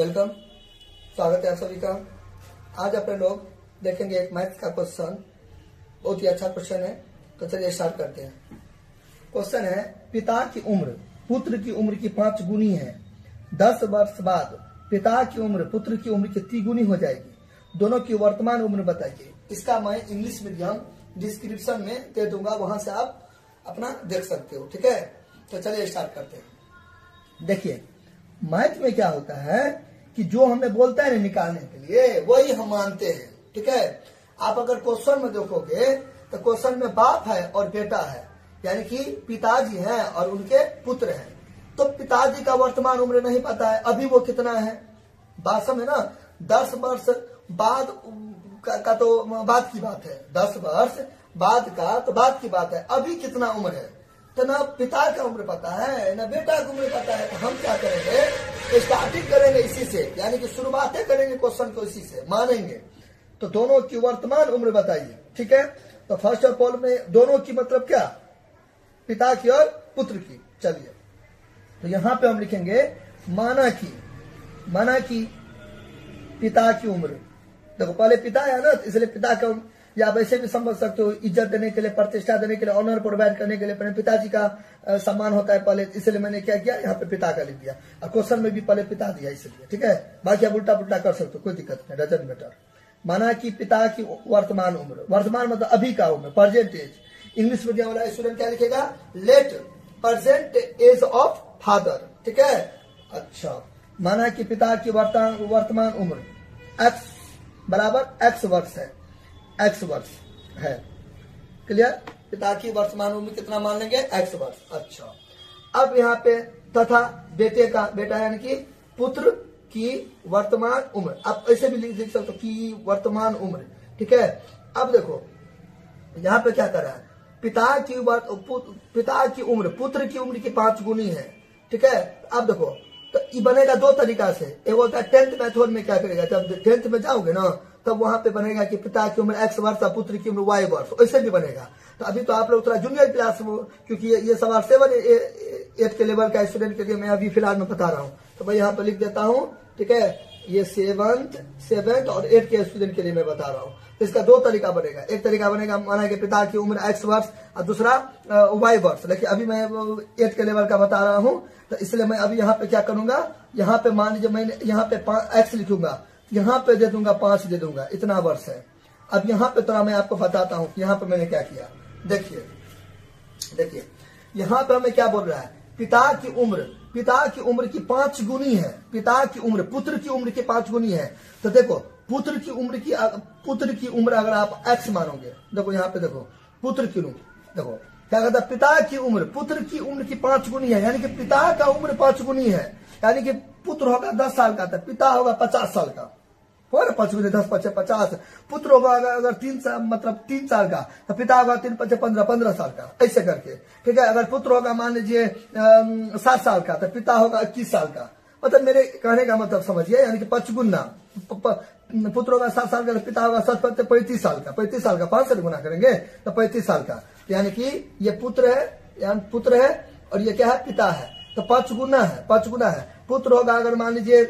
Welcome, स्वागत है आप सभी का। आज अपने लोग देखेंगे एक मैथ्स का क्वेश्चन, बहुत ही अच्छा क्वेश्चन है। तो चलिए स्टार्ट करते हैं। क्वेश्चन है, पिता की उम्र पुत्र की उम्र की 5 गुनी है। 10 वर्ष बाद पिता की उम्र पुत्र की उम्र कितनी गुनी हो जाएगी? दोनों की वर्तमान उम्र बताइए। इसका मैं इंग्लिश मीडियम डिस्क्रिप्शन में दे दूंगा, वहां से आप अपना देख सकते हो, ठीक है। तो चलिए स्टार्ट करते हैं। देखिए मैथ में क्या होता है कि जो हमें बोलता है ना निकालने के लिए, वही हम मानते हैं, ठीक है। आप अगर क्वेश्चन में देखोगे तो क्वेश्चन में बाप है और बेटा है, यानी कि पिताजी हैं और उनके पुत्र हैं। तो पिताजी का वर्तमान उम्र नहीं पता है अभी, वो कितना है बात समझ ना। 10 वर्ष बाद का तो बाद की बात है, 10 वर्ष बाद का तो बाद की बात है। अभी कितना उम्र है तो ना पिता का उम्र पता है ना बेटा का उम्र पता है। तो हम क्या करेंगे, स्टार्टिंग करेंगे इसी से, यानी कि शुरुआतें करेंगे क्वेश्चन को इसी से मानेंगे। तो दोनों की वर्तमान उम्र बताइए, ठीक है। तो फर्स्ट ऑफ ऑल में दोनों की मतलब क्या, पिता की और पुत्र की। चलिए तो यहाँ पे हम लिखेंगे माना की पिता की उम्र। देखो पहले पिता है ना, इसलिए पिता का उम्र, या आप ऐसे भी समझ सकते हो, इज्जत देने के लिए, प्रतिष्ठा देने के लिए, ऑनर प्रोवाइड करने के लिए अपने पिताजी का सम्मान होता है पहले, इसलिए मैंने क्या किया यहाँ पे पिता का लिख दिया। और क्वेश्चन में भी पहले पिता दिया इसलिए, ठीक है। बाकी आप उल्टा पुल्टा कर सकते हो, कोई दिक्कत नहीं, डजंट मैटर। माना कि पिता की वर्तमान उम्र, वर्तमान मतलब अभी का उम्र, प्रेजेंट एज। इंग्लिश मीडियम वाला स्टूडेंट क्या लिखेगा, let present age of father, ठीक है। अच्छा, माना कि पिता की वर्तमान उम्र एक्स बराबर x वर्ष है, x वर्ष है, क्लियर। पिता की वर्तमान उम्र कितना मान लेंगे, x वर्ष। अच्छा, अब यहाँ पे तथा बेटा यानी कि पुत्र की वर्तमान उम्र, आप ऐसे भी लिख सकते हो कि वर्तमान उम्र, ठीक है। अब देखो यहाँ पे क्या कर रहा है, पिता की उम्र पुत्र की उम्र की 5 गुनी है, ठीक है। अब देखो तो ये बनेगा दो तरीका से। एक होता है टेंथ मेथड में क्या करेगा, जब टेंथ में जाओगे ना तब वहां पे बनेगा कि पिता की उम्र x वर्ष, पुत्र की उम्र y वर्ष, ऐसे भी बनेगा। तो अभी तो आप लोग थोड़ा जूनियर क्लास में, क्योंकि ये सवाल 7-8 के लेवल का स्टूडेंट के लिए मैं अभी फिलहाल में बता रहा हूँ। तो मैं यहाँ पे लिख देता हूँ, ठीक है। ये 7th और 8th के स्टूडेंट के लिए मैं बता रहा हूँ। इसका दो तरीका बनेगा, एक तरीका बनेगा माना कि पिता की उम्र x वर्ष और दूसरा y वर्ष। लेकिन अभी मैं 8th के लेवल का बता रहा हूँ, तो इसलिए मैं अभी यहाँ पे क्या करूंगा, यहाँ पे मान लीजिए मैं यहाँ पे x लिखूंगा, यहाँ पे दे दूंगा 5 दे दूंगा, इतना वर्ष है। अब यहाँ पे थोड़ा मैं आपको बताता हूँ यहाँ पे मैंने क्या किया। देखिए यहाँ पे हमें क्या बोल रहा है, पिता की उम्र की 5 गुनी है, पिता की उम्र पुत्र की उम्र की 5 गुनी है। तो देखो पुत्र की उम्र अगर आप x मानोगे, देखो यहाँ पे देखो पुत्र की उम्र, देखो क्या कहता है, पिता की उम्र पुत्र की उम्र की 5 गुनी है, यानी कि पिता का उम्र 5 गुनी है, यानी कि पुत्र होगा 10 साल का, पिता होगा 50 साल का, हो ना, 5×10=50। पुत्र होगा अगर 3 साल मतलब 3 साल का, तो पिता होगा 3×5=15 साल का, ऐसे करके, ठीक है। अगर पुत्र होगा मान लीजिए 7 साल का, तो पिता होगा 21 साल का। मतलब मेरे कहने का मतलब समझिए, यानी कि 5 गुना, पुत्र होगा 7 साल का, पिता होगा 7×5=35 साल का, 35 साल का 5 से गुना करेंगे तो 35 साल का, यानी कि ये पुत्र है और ये क्या है, पिता है। तो 5 गुना है। पुत्र होगा अगर मान लीजिए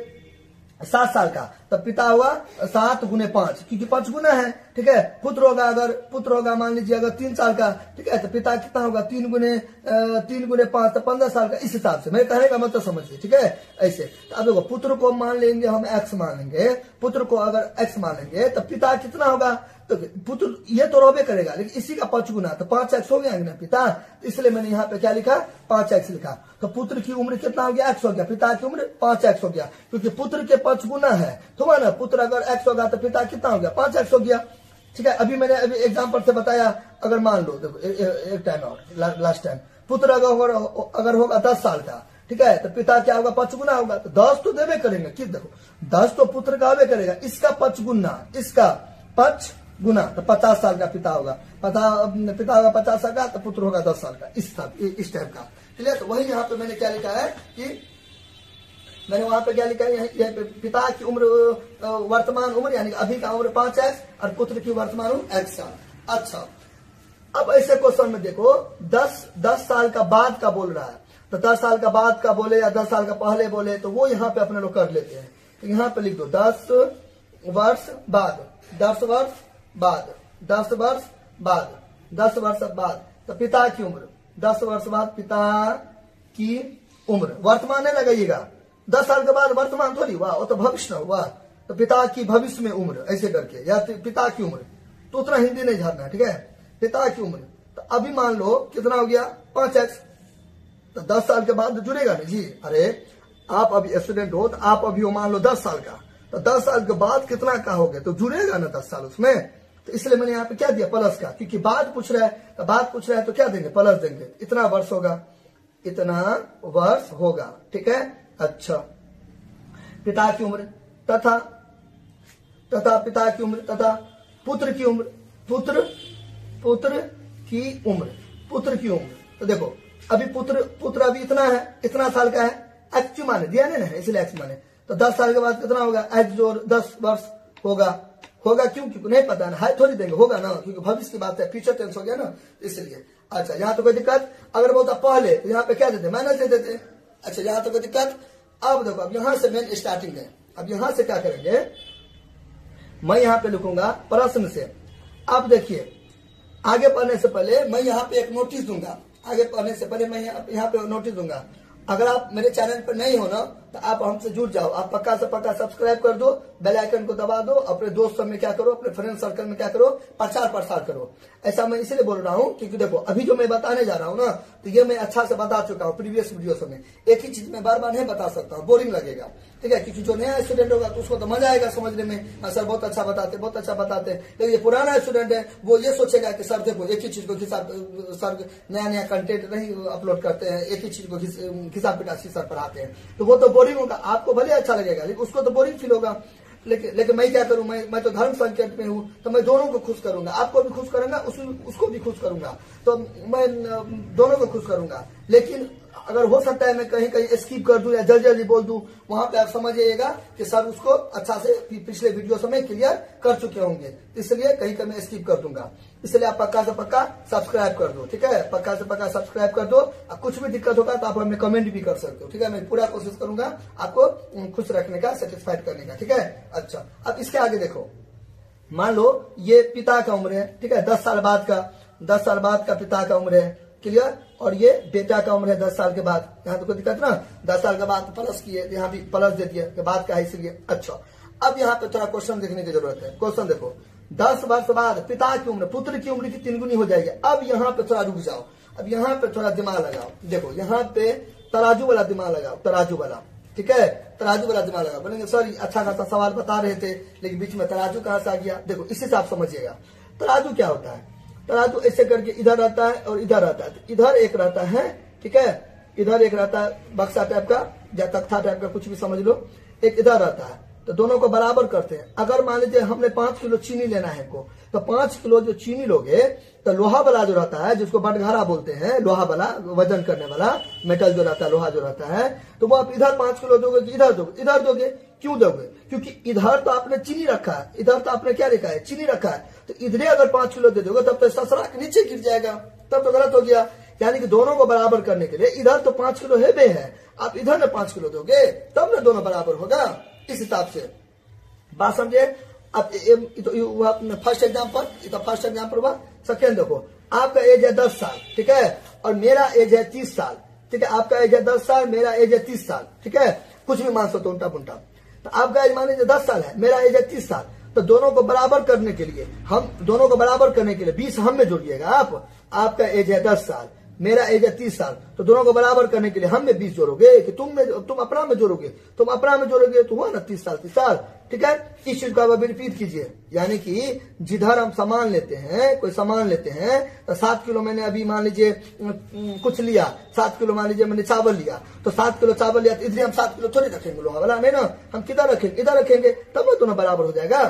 7 साल का, तो पिता हुआ 7×5, क्योंकि 5 गुना है, ठीक है। पुत्र होगा मान लीजिए अगर 3 साल का, ठीक है, तो पिता कितना होगा 3×5, तो 15 साल का। इस हिसाब से मेरे कहने का मतलब समझिए, ठीक है, ऐसे। तो अब देखो पुत्र को मान लेंगे हम x मानेंगे, पुत्र को अगर x मानेंगे तो पिता कितना होगा, तो पुत्र ये तो रोबे करेगा, लेकिन इसी का 5 गुना, तो 5x हो गया ना पिता, इसलिए मैंने यहाँ पे क्या लिखा 5x लिखा। तो पुत्र की उम्र कितना हो गया, x हो गया, पिता की उम्र 5x हो गया, क्योंकि पुत्र के 5 गुना है, तो ना पुत्र अगर x होगा तो पिता कितना हो गया 5x हो गया, ठीक है। अभी मैंने अभी एग्जाम्पल से बताया, अगर मान लो देखो एक टाइम और लास्ट टाइम, पुत्र अगर होगा 10 साल का, ठीक है, तो पिता क्या होगा 5 गुना होगा, तो 10 तो देवे करेंगे कि देखो 10 तो पुत्र का होवे करेगा, इसका 5 गुना, इसका 5 गुना, तो 50 साल का पिता होगा, पिता होगा 50 साल का, तो पुत्र होगा 10 साल का, इस टाइप का, क्लियर। तो वही यहाँ पे मैंने क्या लिखा है कि मैंने वहां पे क्या लिखा है, पिता की उम्र वर्तमान उम्र यानी अभी का उम्र 5x और पुत्र की वर्तमान उम्र x साल। अच्छा, अब ऐसे क्वेश्चन में देखो 10 साल का बाद का बोल रहा है, तो 10 साल का बाद का बोले या 10 साल का पहले बोले, तो वो यहाँ पे अपने लोग कर लेते हैं। तो यहाँ पे लिख दो 10 वर्ष बाद, 10 वर्ष बाद, 10 वर्ष बाद, 10 वर्ष बाद तो पिता की उम्र, 10 वर्ष बाद पिता की उम्र। वर्तमान नहीं लगाइएगा, 10 साल के बाद वर्तमान थोड़ी हुआ, वो तो भविष्य हुआ। तो पिता की भविष्य में उम्र ऐसे करके, या पिता की उम्र, तो उतना हिंदी नहीं झाड़ना है, ठीक है। पिता की उम्र तो अभी मान लो कितना हो गया 5x, तो 10 साल के बाद जुड़ेगा ना जी। अरे आप अभी स्टूडेंट हो तो आप अभी वो मान लो 10 साल का, तो 10 साल के बाद कितना का हो गया तो जुड़ेगा ना 10 साल उसमें। तो इसलिए मैंने यहाँ पे क्या दिया प्लस का, क्योंकि बाद पूछ रहा है, तो बाद पूछ रहा है तो क्या देंगे प्लस देंगे। इतना वर्ष होगा, इतना वर्ष होगा, ठीक है। अच्छा पिता की उम्र तथा तथा पिता की उम्र तथा पुत्र की उम्र, पुत्र पुत्र की उम्र, पुत्र की उम्र। तो देखो अभी पुत्र अभी इतना है, इतना साल का है, एक्स माने दिया नहीं ना, इसलिए एक्स माने। तो 10 साल के बाद कितना होगा एक्स जोर 10 वर्ष होगा। होगा क्यों? क्योंकि नहीं पता ना, हाई थोड़ी देंगे, होगा ना, क्योंकि भविष्य की बात है, फ्यूचर टेंस हो गया ना, इसलिए। अच्छा यहाँ तो कोई दिक्कत, अगर बोलता पहले तो यहाँ पे क्या देते माइनस दे देते। अच्छा यहाँ तो कोई दिक्कत। अब देखो अब यहाँ से मेन स्टार्टिंग है, अब यहाँ से क्या करेंगे, मैं यहाँ पे लिखूंगा प्रश्न से। अब देखिए आगे पढ़ने से पहले मैं यहाँ पे एक नोटिस दूंगा, आगे पढ़ने से पहले मैं यहाँ पे नोटिस दूंगा। अगर आप मेरे चैनल पर नहीं हो ना तो आप हमसे जुड़ जाओ, आप पक्का से पक्का सब्सक्राइब कर दो, बेल आइकन को दबा दो, अपने दोस्तों में क्या करो, अपने फ्रेंड सर्कल में क्या करो, प्रचार प्रसार करो। ऐसा मैं इसलिए बोल रहा हूँ क्योंकि देखो अभी जो मैं बताने जा रहा हूँ ना, तो ये मैं अच्छा से बता चुका हूँ प्रीवियस वीडियो में। एक ही चीज मैं बार बार नहीं बता सकता हूँ, बोरिंग लगेगा, ठीक है। क्योंकि जो नया स्टूडेंट होगा तो उसको तो मजा आएगा समझने में, सर बहुत अच्छा बताते, बहुत अच्छा बताते। लेकिन ये पुराना स्टूडेंट है वो ये सोचेगा कि सर देखो एक ही चीज को सर नया नया कंटेंट नहीं अपलोड करते हैं, एक ही चीज को खिसा पिटा सर पढ़ाते हैं, तो वो तो बोरिंग होगा। आपको भले अच्छा लगेगा लेकिन उसको तो बोरिंग फील होगा। लेकिन मैं क्या करूं, मैं तो धर्म संकट में हूं, तो मैं दोनों को खुश करूंगा, आपको भी खुश करूंगा, उसको भी खुश करूंगा, तो मैं दोनों को खुश करूंगा। लेकिन अगर हो सकता है मैं कहीं कहीं स्किप कर दूं या जल्दी जल्दी बोल दूं, वहां पे आप समझिएगा कि सर उसको अच्छा से पिछले वीडियो समय क्लियर कर चुके होंगे, इसलिए कहीं कहीं मैं स्किप कर दूंगा। इसलिए आप पक्का से पक्का सब्सक्राइब कर दो, ठीक है, पक्का से पक्का सब्सक्राइब कर दो। कुछ भी दिक्कत होगा तो आप हमें कमेंट भी कर सकते हो, ठीक है। मैं पूरा कोशिश करूंगा आपको खुश रखने का, सेटिस्फाइड करने का, ठीक है। अच्छा अब इसके आगे देखो, मान लो ये पिता का उम्र है, ठीक है, 10 साल बाद का, 10 साल बाद का पिता का उम्र है, क्लियर। और ये बेटा का उम्र है 10 साल के बाद, यहाँ तो कोई दिक्कत ना, 10 साल के बाद प्लस किए, यहाँ भी प्लस दे दिया के बाद का है इसलिए। अच्छा अब यहाँ पे थोड़ा क्वेश्चन देखने की जरूरत है। क्वेश्चन देखो 10 वर्ष बाद पिता की उम्र पुत्र की उम्र की 3 गुनी हो जाएगी। अब यहाँ पे थोड़ा रुक जाओ, अब यहाँ पे थोड़ा दिमाग लगाओ, देखो यहाँ पे तराजू वाला दिमाग लगाओ, तराजू वाला, ठीक है, तराजू वाला दिमाग लगाओ। बोलेंगे सॉरी अच्छा खासा सवाल बता रहे थे लेकिन बीच में तराजू कहाँ से आ गया। देखो इसी से आप समझिएगा तराजू क्या होता है। तराजू ऐसे करके इधर रहता है और इधर रहता है, तो इधर एक रहता है, ठीक है, इधर एक रहता है बक्सा टाइप का या तख्ता टाइप का कुछ भी समझ लो, एक इधर रहता है, तो दोनों को बराबर करते हैं। अगर मान लीजिए हमने 5 किलो चीनी लेना है को, तो 5 किलो जो चीनी लोगे तो लोहा वाला जो रहता है जिसको बटघारा बोलते हैं, लोहा वाला वजन करने वाला मेटल जो रहता है, लोहा जो रहता है, तो वो आप इधर 5 किलो दोगे कि इधर दोगे? इधर दोगे। क्यों दोगे? क्योंकि इधर तो आपने चीनी रखा है, इधर तो आपने क्या रखा है चीनी रखा है, तो इधरे अगर 5 किलो दे दोगे तब तो ससरा के नीचे गिर जाएगा, तब तो गलत हो गया। यानी कि दोनों को बराबर करने के लिए इधर तो 5 किलो हेबे है, आप इधर में 5 किलो दोगे तब ना दोनों बराबर होगा, इस हिसाब से बात समझे। अब फर्स्ट एग्जाम्पल, फर्स्ट एग्जाम्पल हुआ। सेकेंड देखो आपका एज है 10 साल, ठीक है, और मेरा एज है 30 साल, ठीक है। आपका एज है 10 साल, मेरा एज है 30 साल, ठीक है, कुछ भी मान सकते हो उल्टा पुलटा। तो आपका एज माने 10 साल है, मेरा एज है 30 साल, तो दोनों को बराबर करने के लिए, हम दोनों को बराबर करने के लिए 20 हम में जोड़िएगा आप। आपका एज है 10 साल, मेरा एज है 30 साल, तो दोनों को बराबर करने के लिए हम में 20 जोड़ोगे कि तुम अपना में जोड़ोगे, तुम अपना में जोड़ोगे तो हुआ ना 30 साल, ठीक है। इस चीज को आप अभी रिपीट कीजिए, यानी कि जिधर हम सामान लेते हैं, कोई सामान लेते हैं, तो 7 किलो मैंने अभी मान लीजिए कुछ लिया, 7 किलो मान लीजिए मैंने चावल लिया, तो 7 किलो चावल लिया, तो इसलिए हम 7 किलो थोड़ी रखेंगे लोहा वाला, नहीं ना, हम किधर रखेंगे इधर रखेंगे, तब वो दोनों बराबर हो जाएगा,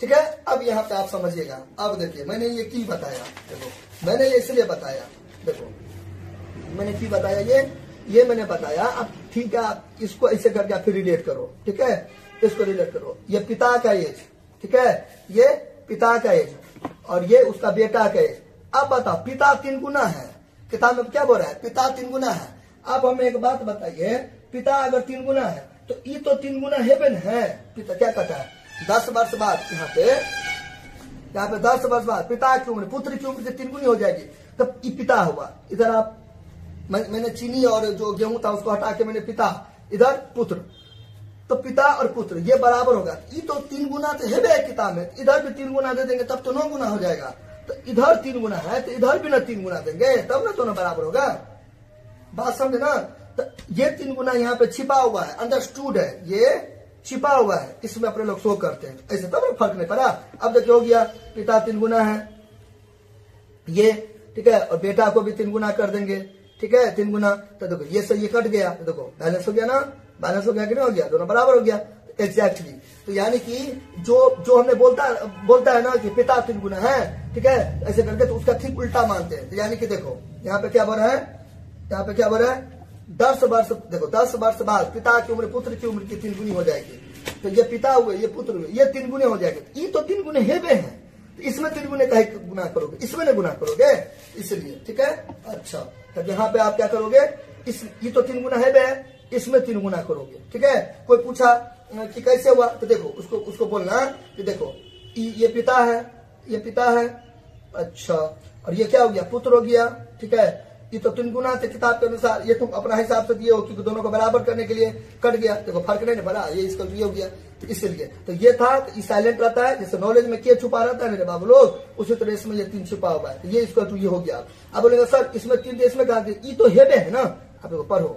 ठीक है। अब यहाँ पे आप समझिएगा, अब देखिए मैंने ये क्यों बताया, देखो मैंने ये इसलिए बताया, देखो मैंने की बताया, ये मैंने बताया। अब ठीक है इसको ऐसे करके आप फिर रिलेट करो, ठीक है, इसको रिलेट करो। ये पिता का एज, ठीक है, ये पिता का एज और ये उसका बेटा का एज। अब बताओ पिता 3 गुना है, किताब में क्या बोल रहा है, पिता 3 गुना है। अब हमें एक बात बताइए, पिता अगर 3 गुना है तो ये तो 3 गुना हेवन है। पिता क्या कहता है 10 वर्ष बाद यहाँ पे 10 वर्ष बाद पिता की उम्र पुत्र की उम्र से 3 गुनी हो जाएगी तब ये पिता हुआ। इधर आप मैंने चीनी और जो गेहूं था उसको हटा के मैंने पिता इधर पुत्र, तो पिता और पुत्र ये बराबर होगा। ये तो 3 गुना तो है किताब में, इधर भी 3 गुना दे देंगे तब तो 9 गुना हो जाएगा। तो इधर 3 गुना है तो इधर भी ना 3 गुना देंगे तब ना दोनों बराबर होगा। बात समझे ना। तो ये 3 गुना यहाँ पे छिपा हुआ है, अंडरस्टूड है, ये छिपा हुआ है, इसमें अपने लोग शो करते हैं ऐसे, तब तो फर्क नहीं पड़ा। अब देखिए हो गया पिता 3 गुना है ये, ठीक है, और बेटा को भी 3 गुना कर देंगे, ठीक है 3 गुना। तो देखो ये सही ये कट गया, तो देखो बैलेंस हो गया ना, बैलेंस हो गया कि नहीं हो गया, दोनों बराबर हो गया एग्जैक्टली। तो यानी कि जो हमने बोलता है ना कि पिता 3 गुना है, ठीक है, ऐसे करके तो उसका ठीक उल्टा मानते हैं। तो यानी कि देखो यहाँ पे क्या बोल रहा है, यहाँ पे क्या बोल रहा है 10 वर्ष, देखो 10 वर्ष बाद पिता की उम्र पुत्र की उम्र की 3 गुनी हो जाएगी। तो ये पिता हुए ये पुत्र हुए ये 3 गुने हो जाएंगे। ये तो 3 गुने हेवे है, इसमें 3 गुने का गुना करोगे, इसमें नहीं गुना करोगे, इसलिए ठीक है। अच्छा तब यहाँ पे आप क्या करोगे, ये तो 3 गुना हेवे है, इसमें 3 गुना करोगे, ठीक है। कोई पूछा कि कैसे हुआ, तो देखो उसको बोलना कि देखो ये पिता है, अच्छा, और ये क्या हो गया पुत्र हो गया, ठीक है। ये तो 3 गुना थे किताब के अनुसार, ये तुम अपना हिसाब से दिए हो क्योंकि दोनों को बराबर करने के लिए कट गया, देखो फर्क नहीं पड़ा, ये इसका ये हो गया इसलिए। तो ये था कि साइलेंट रहता है, जैसे नॉलेज में के छुपा रहता है मेरे बाबू लोग, उसी तरह इसमें ये 3 छुपा हुआ है, ये इसका ये हो गया। अब बोलेगा सर इसमें 3 इसमें कहा, ये तो हेवे है ना। अब देखो पढ़ो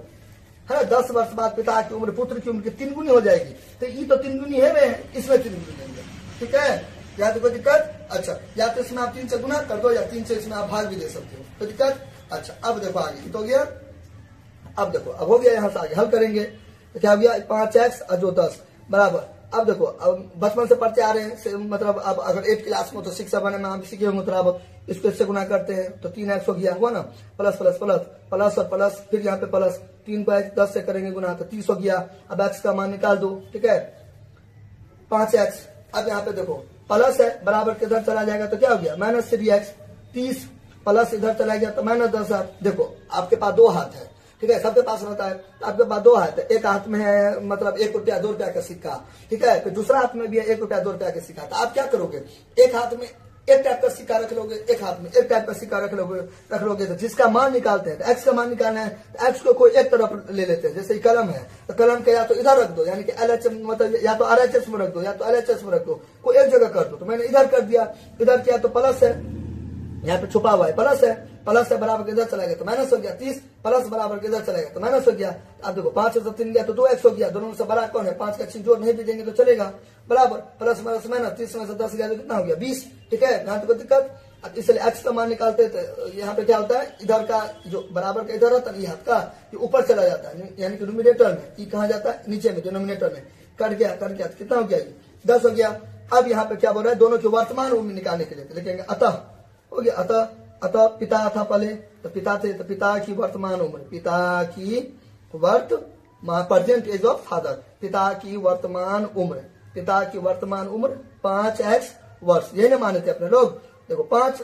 है ना, 10 वर्ष बाद पिता की उम्र पुत्र की उम्र की 3 गुनी हो जाएगी, तो ये तो 3 गुनी है, इसमें 3 गुनी देंगे, ठीक है। या तो कोई दिक्कत, अच्छा या तो इसमें आप 3 से गुना कर दो या 3 से इसमें आप भाग भी दे सकते हो, कोई दिक्कत। अच्छा अब देखो आगे तो हो गया, अब देखो अब हो गया, यहाँ से आगे हल करेंगे। तो क्या हो गया 5x और जो 10 बराबर। अब देखो अब बचपन से पढ़ते आ रहे हैं, मतलब अब अगर 8 क्लास में तो 6-7 में आप सीखे होंगे, तो इसको इससे गुना करते हैं तो 3x हो गया, हुआ ना, प्लस प्लस प्लस प्लस और प्लस, फिर यहाँ पे प्लस 3 को 10 से करेंगे गुना तो 30 हो गया। अब x का मान निकाल दो, ठीक है 5x। अब यहाँ पे देखो प्लस है बराबर किधर चला जाएगा, तो क्या हो गया -3x, 30 प्लस इधर चला गया तो -10। देखो आपके पास 2 हाथ है, ठीक है, सबके पास रहता है, आपके पास 2 हाथ है, एक हाथ में है मतलब 1 रुपया 2 रुपया का सिक्का, ठीक है, दूसरा हाथ में भी है 1 रुपया 2 रुपया का सिक्का। तो आप क्या करोगे, एक हाथ में एक टाइप का सिक्का रख लोगे, एक हाथ में एक टाइप का सिक्का रख लोगे। तो जिसका मान निकालते हैं तो x का मान निकालना है तो x को कोई एक तरफ ले लेते हैं, जैसे कलम है तो कलम का या तो इधर रख दो, यानी कि LHS मतलब या तो RHS में रख दो या तो LHS में रख दो, कोई एक जगह कर दो। तो मैंने इधर कर दिया, इधर किया तो प्लस है, यहाँ पे छुपा हुआ है प्लस है बराबर इधर चला गया तो माइनस हो गया 30, प्लस बराबर इधर चला गया तो माइनस हो गया। अब देखो 5 से 3 गया तो 2x हो गया, दोनों से बड़ा कौन है, 5 का 6 जोड़ नहीं भी देंगे तो चलेगा, बराबर प्लस माइनस माइनस, 30 में से 10 गया तो कितना हो गया 20, ठीक है, यहाँ तो कोई दिक्कत। अब इसलिए x का मान निकालते तो यहाँ पे क्या होता है, इधर का जो बराबर का इधर रहता है हाथ का ये ऊपर चला जाता है, यानी कि न्यूमिनेटर में, ये कहा जाता है नीचे में डिनोमिनेटर में, कट गया कितना हो गया 10 हो गया। अब यहाँ पे क्या बोल रहा है, दोनों की वर्तमान उम्र निकालने के लिए लिखेंगे अतः, हो गया अतः पिता था पहले तो पिता थे, तो पिता की वर्तमान उम्र, पिता की वर्तमान प्रेजेंट एज ऑफ फादर, पिता की वर्तमान उम्र, पिता की वर्तमान उम्र 5x वर्ष, यही ना माने थे अपने लोग। देखो 5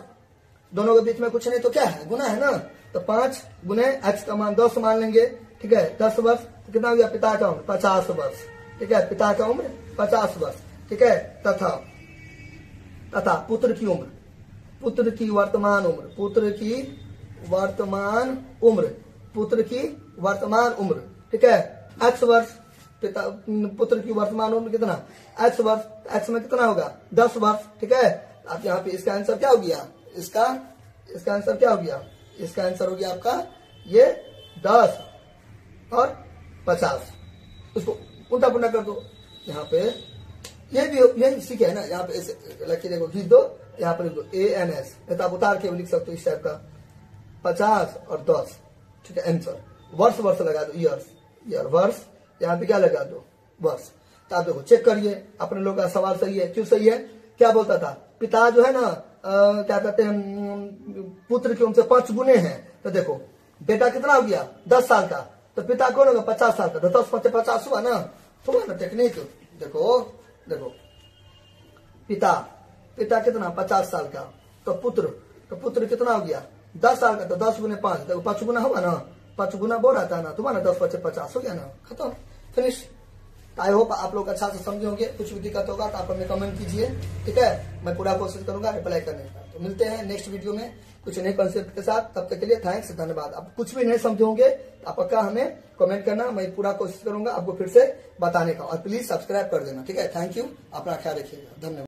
दोनों के बीच में कुछ नहीं तो क्या है गुना है ना, तो 5 गुने x का मान 10 मान लेंगे, ठीक है 10 वर्ष तो कितना हो गया, पिता का उम्र 50 वर्ष, ठीक है, पिता का उम्र 50 वर्ष, ठीक है, तथा पुत्र की वर्तमान उम्र, ठीक है x वर्ष, पुत्र की वर्तमान उम्र कितना x वर्ष, x में कितना होगा 10 वर्ष, ठीक है। आप यहाँ पे इसका आंसर क्या हो गया, इसका आंसर क्या हो गया, इसका आंसर हो गया आपका ये 10 और 50, उसको उल्टा पुल्टा कर दो। यहाँ पे ये भी यही सीखे है ना, यहाँ पे ऐसे लकीर को खींच दो, यहाँ पर लिख दो ANS, तो आप उतार के लिख सकते हो इस टाइप का 50 और 10, ठीक है आंसर। वर्ष लगा दो, ईयर वर्ष, यहाँ पे क्या लगा दो वर्ष। तो आप देखो चेक करिए अपने लोग का सवाल सही है, क्यों सही है, क्या बोलता था पिता जो है ना क्या कहते हैं पुत्र के उनसे 5 गुने हैं, तो देखो बेटा कितना हो गया 10 साल का, तो पिता कौन होगा 50 साल का, तो 10 × 50 हुआ ना, तो हुआ ना टेक्निक। देखो पिता कितना 50 साल का, तो पुत्र कितना हो गया 10 साल का, तो 10 × 5 देखो 5 गुना हुआ ना, 5 गुना बोल रहा था ना, तुम्हारा 10 × 50 हो गया ना, खत्म फिनिश। आई होप आप लोग अच्छा से समझे होंगे। कुछ भी दिक्कत होगा तो आप हमें कमेंट कीजिए, ठीक है। मैं पूरा कोशिश करूंगा रिप्लाई करने का। तो मिलते हैं नेक्स्ट वीडियो में कुछ नए कंसेप्ट के साथ। तब तक के लिए थैंक्स, धन्यवाद। आप कुछ भी नहीं समझे होंगे तो आप पक्का हमें कमेंट करना, मैं पूरा कोशिश करूंगा आपको फिर से बताने का। और प्लीज सब्सक्राइब कर देना, ठीक है। थैंक यू, अपना ख्याल रखिएगा, धन्यवाद।